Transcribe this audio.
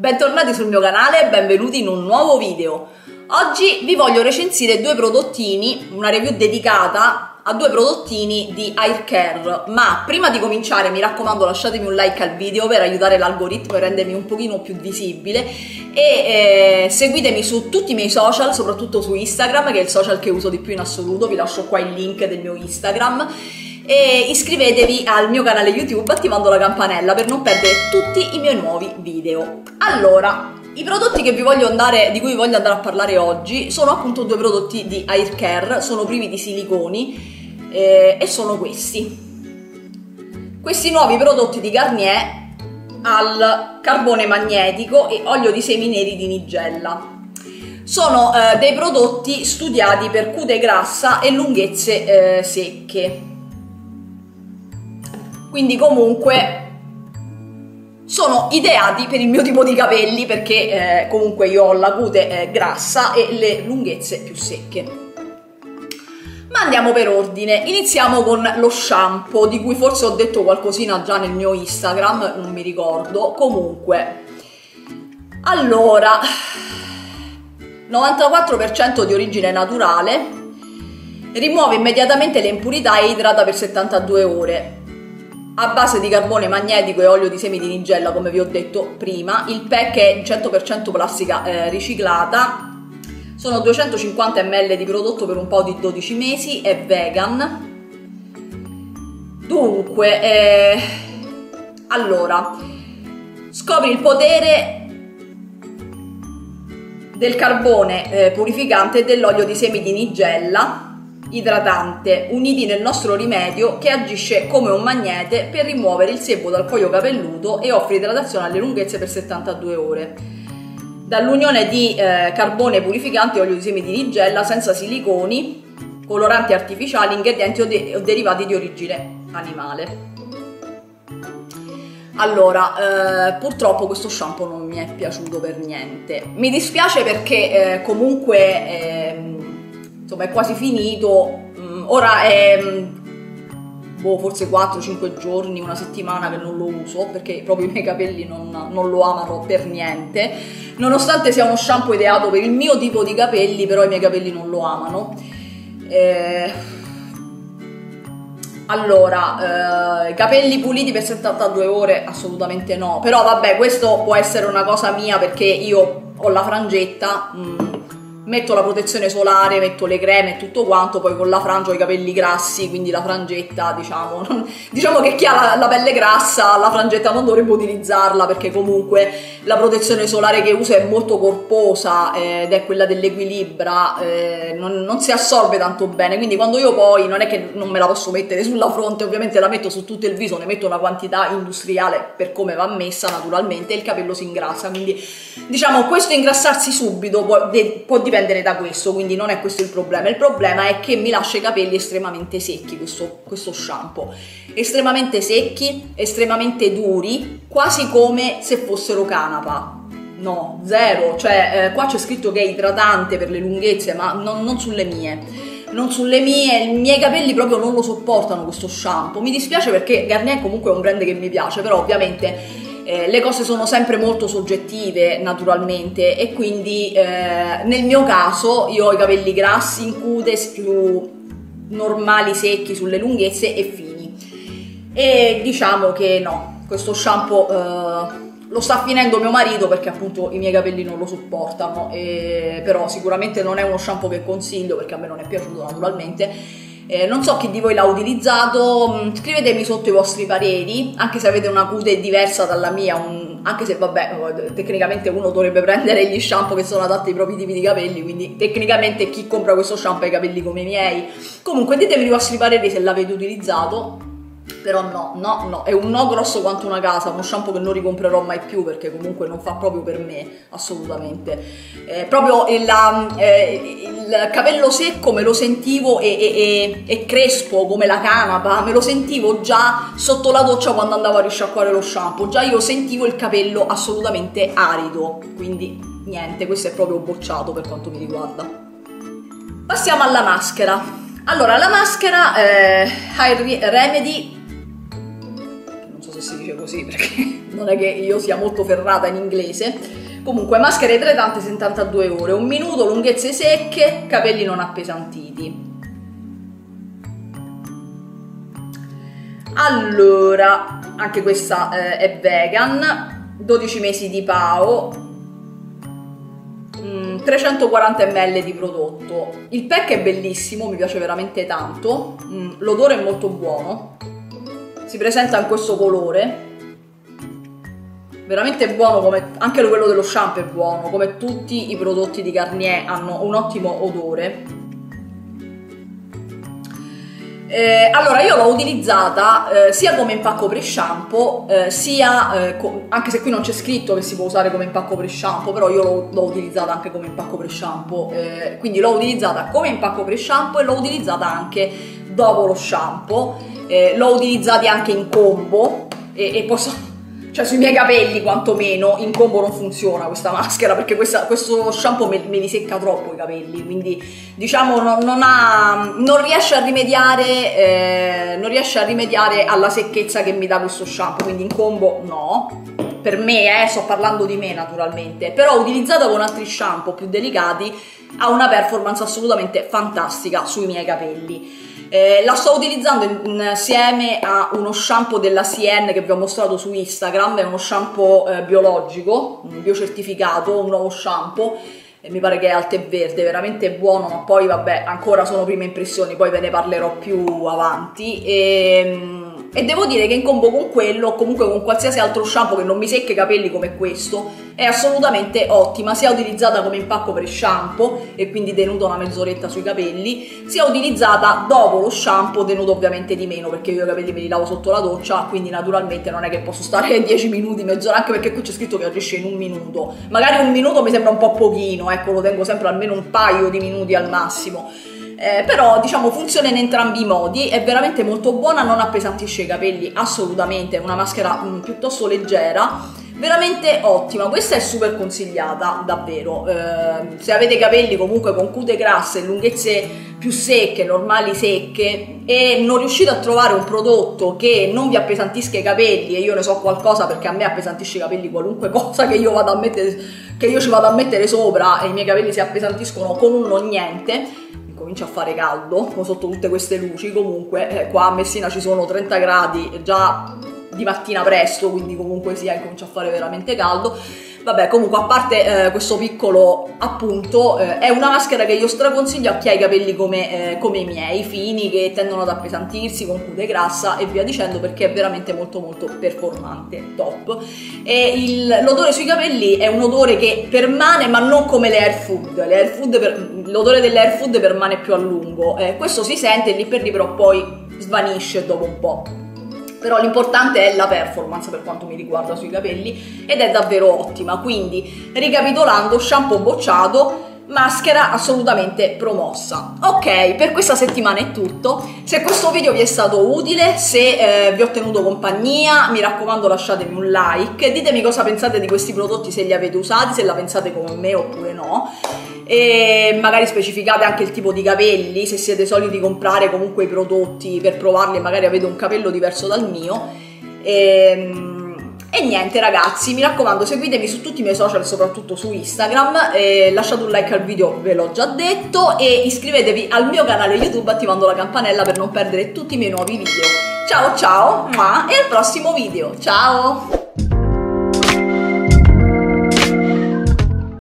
Bentornati sul mio canale e benvenuti in un nuovo video. Oggi vi voglio recensire due prodottini, una review dedicata a due prodottini di hair care. Ma prima di cominciare, mi raccomando, lasciatemi un like al video per aiutare l'algoritmo e rendermi un pochino più visibile, e seguitemi su tutti i miei social, soprattutto su Instagram, che è il social che uso di più in assoluto. Vi lascio qua il link del mio Instagram. E iscrivetevi al mio canale YouTube attivando la campanella per non perdere tutti i miei nuovi video. Allora, i prodotti che di cui vi voglio andare a parlare oggi sono appunto due prodotti di hair care, sono privi di siliconi e sono questi nuovi prodotti di Garnier al carbone magnetico e olio di semi neri di nigella. Sono dei prodotti studiati per cute grassa e lunghezze secche. Quindi comunque sono ideati per il mio tipo di capelli, perché comunque io ho la cute grassa e le lunghezze più secche. Ma andiamo per ordine, iniziamo con lo shampoo, di cui forse ho detto qualcosina già nel mio Instagram, non mi ricordo. Comunque, allora, 94% di origine naturale, rimuove immediatamente le impurità e idrata per 72 ore. A base di carbone magnetico e olio di semi di nigella, come vi ho detto prima. Il pack è 100% plastica riciclata. Sono 250 ml di prodotto per un po' di 12 mesi, è vegan. Dunque, allora, scopri il potere del carbone purificante e dell'olio di semi di nigella idratante, uniti nel nostro rimedio che agisce come un magnete per rimuovere il sebo dal cuoio capelluto e offre idratazione alle lunghezze per 72 ore. Dall'unione di carbone purificante e olio di semi di nigella, senza siliconi, coloranti artificiali, ingredienti o derivati di origine animale. Allora, purtroppo questo shampoo non mi è piaciuto per niente. Mi dispiace perché comunque insomma è quasi finito, ora è forse 4-5 giorni, una settimana che non lo uso, perché proprio i miei capelli non lo amano per niente. Nonostante sia uno shampoo ideato per il mio tipo di capelli, però i miei capelli non lo amano. Allora, capelli puliti per 72 ore? Assolutamente no. Però vabbè, questo può essere una cosa mia, perché io ho la frangetta, metto la protezione solare, metto le creme e tutto quanto, poi con la frangia ho i capelli grassi, quindi la frangetta, diciamo che chi ha la pelle grassa la frangetta non dovrebbe utilizzarla, perché comunque la protezione solare che uso è molto corposa ed è quella dell'Equilibra, non si assorbe tanto bene, quindi quando io poi non è che non me la posso mettere sulla fronte, ovviamente la metto su tutto il viso, ne metto una quantità industriale per come va messa naturalmente, e il capello si ingrassa, quindi diciamo questo ingrassarsi subito può dipendere da questo, quindi non è questo il problema. Il problema è che mi lascia i capelli estremamente secchi questo shampoo, estremamente secchi, estremamente duri, quasi come se fossero canapa. No, zero, cioè qua c'è scritto che è idratante per le lunghezze, ma non sulle mie. I miei capelli proprio non lo sopportano questo shampoo. Mi dispiace perché Garnier comunque è un brand che mi piace, però ovviamente le cose sono sempre molto soggettive naturalmente, e quindi nel mio caso io ho i capelli grassi in cute, più normali secchi sulle lunghezze e fini, e diciamo che no, questo shampoo lo sta finendo mio marito, perché appunto i miei capelli non lo sopportano, però sicuramente non è uno shampoo che consiglio, perché a me non è piaciuto naturalmente. Non so chi di voi l'ha utilizzato, scrivetemi sotto i vostri pareri, anche se avete una cute diversa dalla mia, anche se vabbè, tecnicamente uno dovrebbe prendere gli shampoo che sono adatti ai propri tipi di capelli, quindi tecnicamente chi compra questo shampoo ha i capelli come i miei. Comunque ditemi i vostri pareri se l'avete utilizzato, però no, è un no grosso quanto una casa, uno shampoo che non ricomprerò mai più, perché comunque non fa proprio per me, assolutamente. Proprio il capello secco me lo sentivo e crespo come la canapa, me lo sentivo già sotto la doccia quando andavo a risciacquare lo shampoo, già io sentivo il capello assolutamente arido, quindi niente, questo è proprio bocciato per quanto mi riguarda. Passiamo alla maschera. Allora, la maschera Hair Remedy, se si dice così perché non è che io sia molto ferrata in inglese. Comunque, maschera idratante 72 ore, 1 minuto, lunghezze secche, capelli non appesantiti. Allora, anche questa è vegan, 12 mesi di PAO, 340 ml di prodotto. Il pack è bellissimo, mi piace veramente tanto, l'odore è molto buono, si presenta in questo colore, veramente buono, come anche quello dello shampoo è buono, come tutti i prodotti di Garnier hanno un ottimo odore. Allora, io l'ho utilizzata sia come impacco pre-shampoo, sia anche se qui non c'è scritto che si può usare come impacco pre-shampoo, però io l'ho utilizzata anche come impacco pre-shampoo, quindi l'ho utilizzata come impacco pre-shampoo e l'ho utilizzata anche dopo lo shampoo, l'ho utilizzata anche in combo e posso... cioè sui miei capelli quantomeno, in combo non funziona questa maschera perché questo shampoo me li secca troppo i capelli, quindi diciamo non riesce a rimediare, alla secchezza che mi dà questo shampoo, quindi in combo no, per me, sto parlando di me naturalmente, però utilizzata con altri shampoo più delicati ha una performance assolutamente fantastica sui miei capelli. La sto utilizzando insieme a uno shampoo della Sien che vi ho mostrato su Instagram, è uno shampoo biologico, biocertificato, un nuovo shampoo, mi pare che è al tè verde, veramente buono, ma poi vabbè, ancora sono prime impressioni, poi ve ne parlerò più avanti. E devo dire che in combo con quello, o comunque con qualsiasi altro shampoo che non mi secca i capelli come questo, è assolutamente ottima, sia utilizzata come impacco per shampoo e quindi tenuta una mezz'oretta sui capelli, sia utilizzata dopo lo shampoo, tenuto ovviamente di meno perché io i capelli me li lavo sotto la doccia, quindi naturalmente non è che posso stare 10 minuti, mezz'ora, anche perché qui c'è scritto che agisce in 1 minuto, magari 1 minuto mi sembra un po' pochino, ecco, lo tengo sempre almeno un paio di minuti al massimo. Però diciamo funziona in entrambi i modi, è veramente molto buona, non appesantisce i capelli assolutamente, è una maschera piuttosto leggera, veramente ottima, questa è super consigliata davvero. Se avete capelli comunque con cute grasse, lunghezze più secche, normali secche, e non riuscite a trovare un prodotto che non vi appesantisca i capelli, e io ne so qualcosa perché a me appesantisce i capelli qualunque cosa che io vado a mettere, sopra, e i miei capelli si appesantiscono con un non niente. Comincia a fare caldo sotto tutte queste luci, comunque qua a Messina ci sono 30 gradi già di mattina presto, quindi comunque sia incomincia a fare veramente caldo. Vabbè, comunque a parte questo piccolo appunto, è una maschera che io straconsiglio a chi ha i capelli come i miei, fini, che tendono ad appesantirsi, con cute grassa e via dicendo, perché è veramente molto molto performante, top. E l'odore sui capelli è un odore che permane, ma non come le hair food, l'odore delle hair food permane più a lungo, questo si sente lì per lì, però poi svanisce dopo un po'. Però l'importante è la performance per quanto mi riguarda sui capelli, ed è davvero ottima. Quindi, ricapitolando, shampoo bocciato, maschera assolutamente promossa. Ok, per questa settimana è tutto. Se questo video vi è stato utile, se vi ho tenuto compagnia, mi raccomando lasciatemi un like, ditemi cosa pensate di questi prodotti, se li avete usati, se la pensate come me oppure no, e magari specificate anche il tipo di capelli, se siete soliti comprare comunque i prodotti per provarli e magari avete un capello diverso dal mio. E niente ragazzi, mi raccomando, seguitemi su tutti i miei social, soprattutto su Instagram, lasciate un like al video, ve l'ho già detto, e iscrivetevi al mio canale YouTube attivando la campanella per non perdere tutti i miei nuovi video. Ciao ciao, e al prossimo video, ciao!